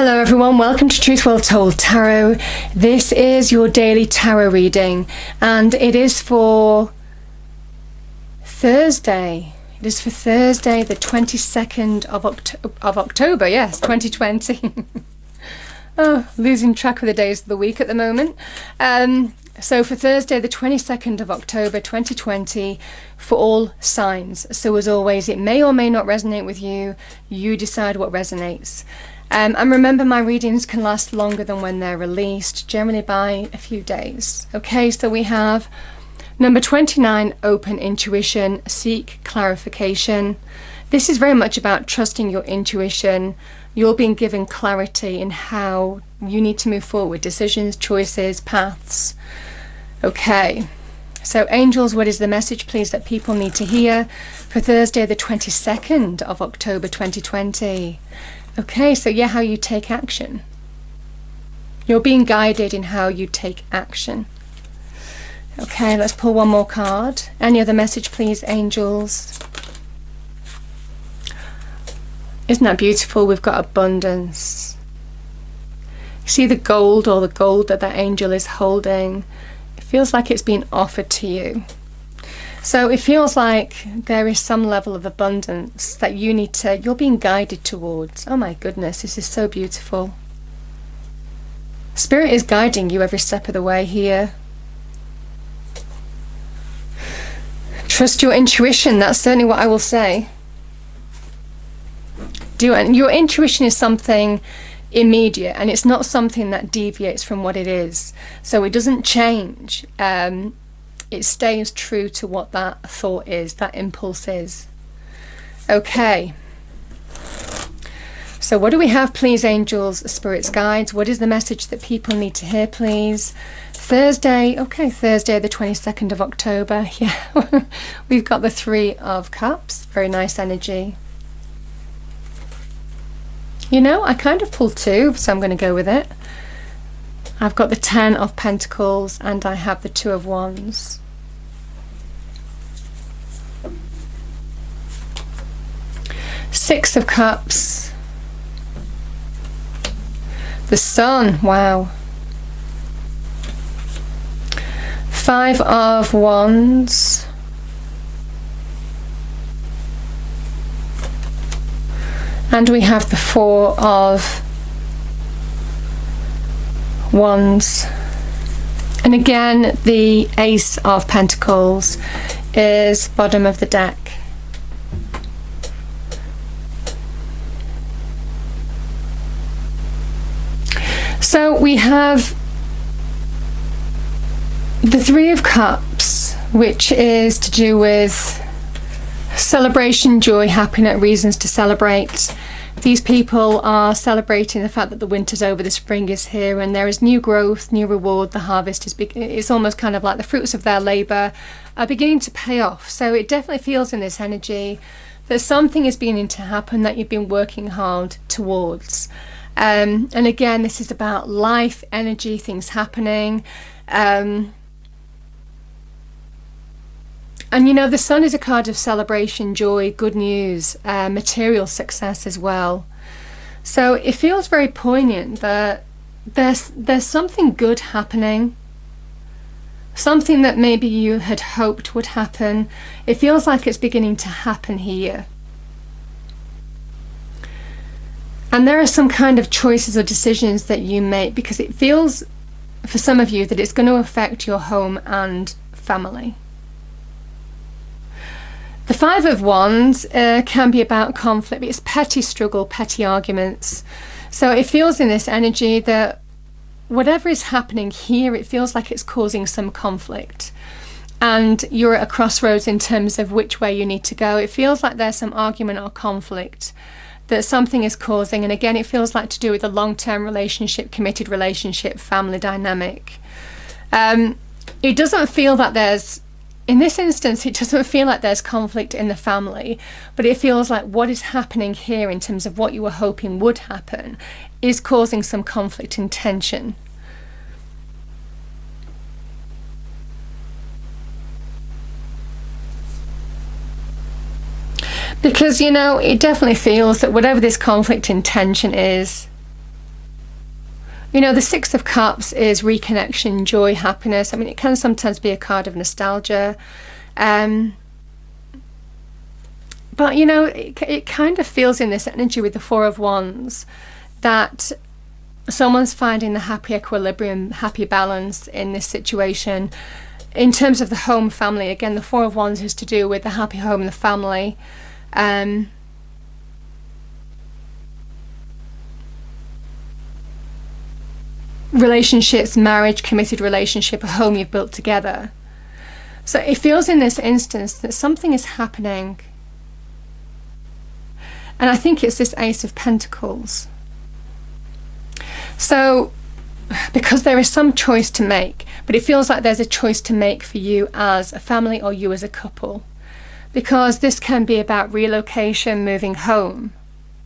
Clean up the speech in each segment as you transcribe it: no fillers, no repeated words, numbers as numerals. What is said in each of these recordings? Hello everyone, welcome to Truth Well Told Tarot. This is your daily tarot reading and it is for Thursday. It is for Thursday the 22nd of October, yes, 2020. Oh, losing track of the days of the week at the moment. So for Thursday the 22nd of October 2020 for all signs. So as always, it may or may not resonate with you. You decide what resonates. And remember, my readings can last longer than when they're released, generally by a few days. Okay, so we have number 29, open intuition, seek clarification. This is very much about trusting your intuition. You're being given clarity in how you need to move forward, decisions, choices, paths. Okay, so angels, what is the message, please, that people need to hear for Thursday the 22nd of October 2020? Okay, so yeah, how you take action. You're being guided in how you take action. Okay, let's pull one more card. Any other message, please, angels? Isn't that beautiful? We've got abundance. See the gold, or the gold that that angel is holding? It feels like it's being offered to you. So it feels like there is some level of abundance that you need to, you're being guided towards. Oh my goodness, this is so beautiful. Spirit is guiding you every step of the way here. Trust your intuition, that's certainly what I will say. Do it. And your intuition is something immediate, and it's not something that deviates from what it is. So it doesn't change. It stays true to what that thought is, that impulse is. Okay. So what do we have, please, angels, spirits, guides? What is the message that people need to hear, please? Thursday, okay, Thursday the 22nd of October. Yeah, we've got the Three of Cups. Very nice energy. You know, I kind of pulled two, so I'm going to go with it. I've got the Ten of Pentacles and I have the Two of Wands. Six of Cups. The Sun, wow. Five of Wands. And we have the Four of Wands, and again the Ace of Pentacles is bottom of the deck. So we have the Three of Cups, which is to do with celebration, joy, happiness, reasons to celebrate. These people are celebrating the fact that the winter's over, the spring is here, and there is new growth, new reward. The harvest is big. It's almost kind of like the fruits of their labour are beginning to pay off. So it definitely feels in this energy that something is beginning to happen that you've been working hard towards. And again, this is about life, energy, things happening. And you know, the Sun is a card of celebration, joy, good news, material success as well. So it feels very poignant that there's something good happening, something that maybe you had hoped would happen. It feels like it's beginning to happen here. And there are some kind of choices or decisions that you make, because it feels for some of you that it's going to affect your home and family. The Five of Wands can be about conflict. It's petty struggle, petty arguments. So it feels in this energy that whatever is happening here, it feels like it's causing some conflict. And you're at a crossroads in terms of which way you need to go. It feels like there's some argument or conflict that something is causing. And again, it feels like to do with a long-term relationship, committed relationship, family dynamic. It doesn't feel that there's, in this instance, it doesn't feel like there's conflict in the family, but it feels like what is happening here in terms of what you were hoping would happen is causing some conflict and tension. Because, you know, it definitely feels that whatever this conflict and tension is, You know, the Six of Cups is reconnection, joy, happiness. I mean, it can sometimes be a card of nostalgia. But, you know, it kind of feels in this energy with the Four of Wands that someone's finding the happy equilibrium, happy balance in this situation. In terms of the home, family, again, the Four of Wands is to do with the happy home, the family. Relationships, marriage, committed relationship, a home you've built together. So it feels in this instance that something is happening. And I think it's this Ace of Pentacles. So, because there is some choice to make, but it feels like there's a choice to make for you as a family or you as a couple. Because this can be about relocation, moving home,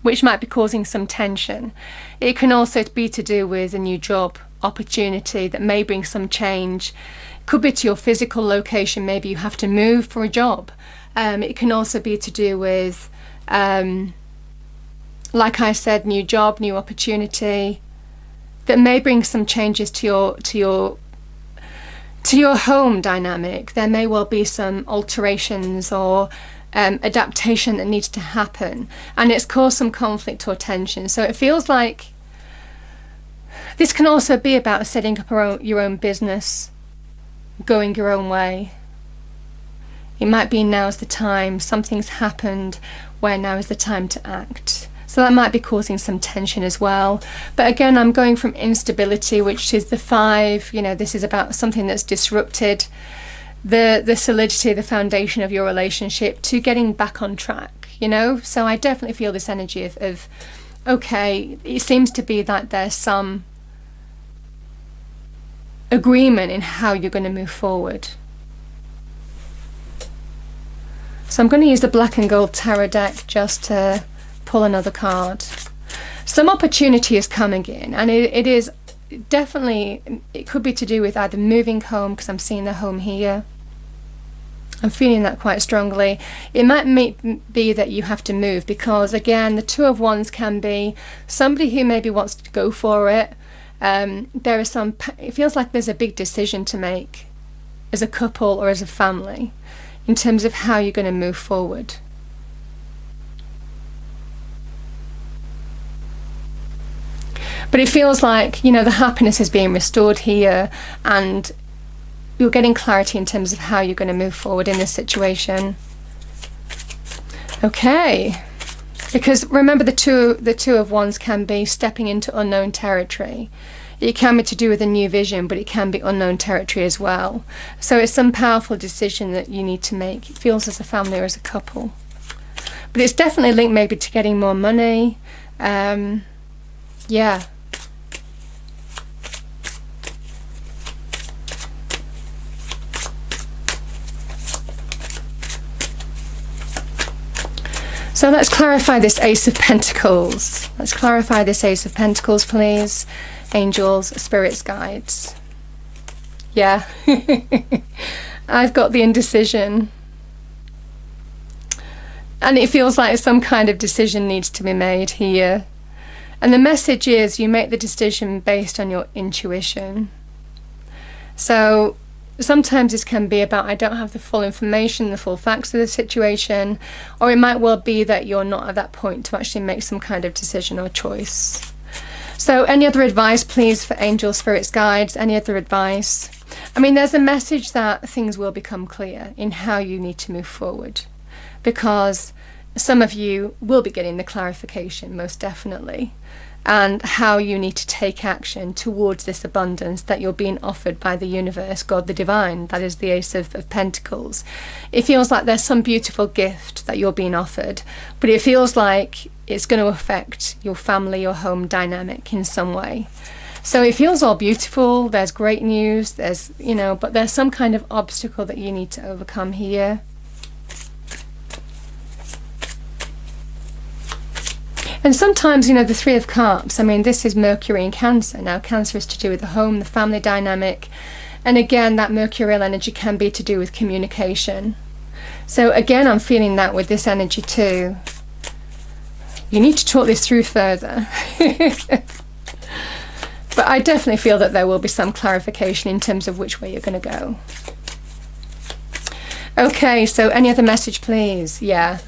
which might be causing some tension. It can also be to do with a new job opportunity that may bring some change. It could be to your physical location, maybe you have to move for a job. It can also be to do with, like I said, new job, new opportunity, that may bring some changes to your home dynamic. There may well be some alterations or adaptation that needs to happen, and it's caused some conflict or tension. So it feels like this can also be about setting up your own business, going your own way. It might be now's the time, something's happened where now is the time to act. So that might be causing some tension as well. But again, I'm going from instability, which is the Five. You know, this is about something that's disrupted the solidity, the foundation of your relationship, to getting back on track, you know? So I definitely feel this energy of okay, it seems to be that there's some agreement in how you're going to move forward. So I'm going to use the Black and Gold Tarot deck just to pull another card. Some opportunity is coming in, and it is definitely, it could be to do with either moving home, because I'm seeing the home here. I'm feeling that quite strongly. It might be that you have to move, because again, the Two of Wands can be somebody who maybe wants to go for it. There is some, it feels like there's a big decision to make as a couple or as a family in terms of how you're going to move forward. But it feels like, you know, the happiness is being restored here, and you're getting clarity in terms of how you're going to move forward in this situation. Okay, because remember, the two of Wands can be stepping into unknown territory. It can be to do with a new vision, but it can be unknown territory as well. So it's some powerful decision that you need to make. It feels as a family or as a couple. But it's definitely linked maybe to getting more money. Yeah. So let's clarify this Ace of Pentacles. Let's clarify this Ace of Pentacles, please. Angels, spirits, guides. Yeah. I've got the indecision. And it feels like some kind of decision needs to be made here. And the message is, you make the decision based on your intuition. So sometimes this can be about, I don't have the full information, the full facts of the situation, or it might well be that you're not at that point to actually make some kind of decision or choice. So any other advice, please, for angels, spirits, guides? Any other advice? I mean, there's a message that things will become clear in how you need to move forward, because some of you will be getting the clarification, most definitely, and how you need to take action towards this abundance that you're being offered by the universe, God, the divine. That is the Ace of Pentacles. It feels like there's some beautiful gift that you're being offered, but it feels like it's going to affect your family, your home dynamic in some way. So it feels all beautiful, there's great news, there's, you know, but there's some kind of obstacle that you need to overcome here. And sometimes, you know, the Three of Cups, I mean, this is Mercury in Cancer. Now, Cancer is to do with the home, the family dynamic. And again, that mercurial energy can be to do with communication. So again, I'm feeling that with this energy too. You need to talk this through further. But I definitely feel that there will be some clarification in terms of which way you're going to go. Okay, so any other message, please? Yeah.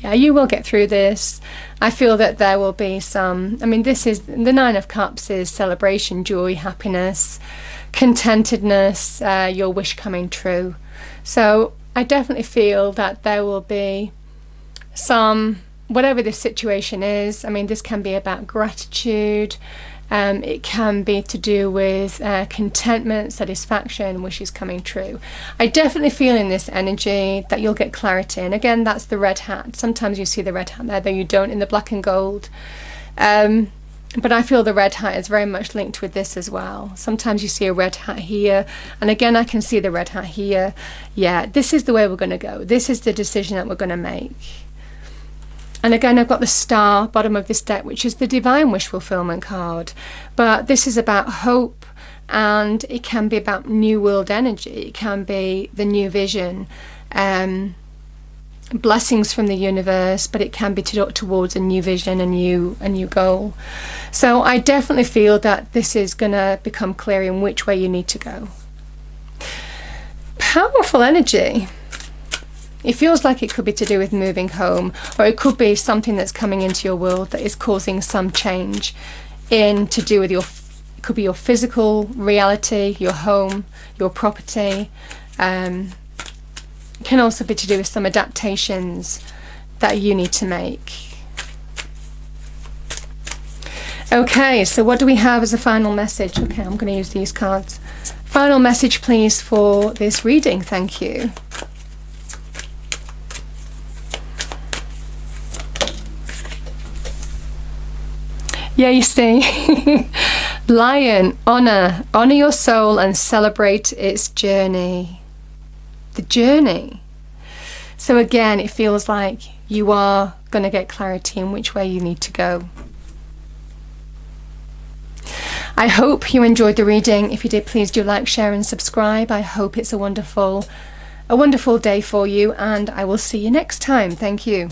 Yeah, you will get through this. I feel that there will be some... I mean, this is... The Nine of Cups is celebration, joy, happiness, contentedness, your wish coming true. So I definitely feel that there will be some... Whatever this situation is, I mean, this can be about gratitude. It can be to do with contentment, satisfaction, wishes coming true. I definitely feel in this energy that you'll get clarity, and again, that's the red hat. Sometimes you see the red hat there, though you don't in the black and gold. But I feel the red hat is very much linked with this as well. Sometimes you see a red hat here, and again, I can see the red hat here. Yeah, this is the way we're going to go. This is the decision that we're going to make. And again, I've got the star bottom of this deck, which is the divine wish fulfillment card. But this is about hope, and it can be about new world energy. It can be the new vision, blessings from the universe, but it can be towards a new vision, a new goal. So I definitely feel that this is going to become clear in which way you need to go. Powerful energy. It feels like it could be to do with moving home, or it could be something that's coming into your world that is causing some change in to do with your, it could be your physical reality, your home, your property. It can also be to do with some adaptations that you need to make. Okay, so what do we have as a final message? Okay, I'm going to use these cards. Final message, please, for this reading. Thank you. Yeah, you see, Lion, honor your soul and celebrate its journey. The journey. So again, it feels like you are going to get clarity in which way you need to go. I hope you enjoyed the reading. If you did, please do like, share and subscribe. I hope it's a wonderful day for you, and I will see you next time. Thank you.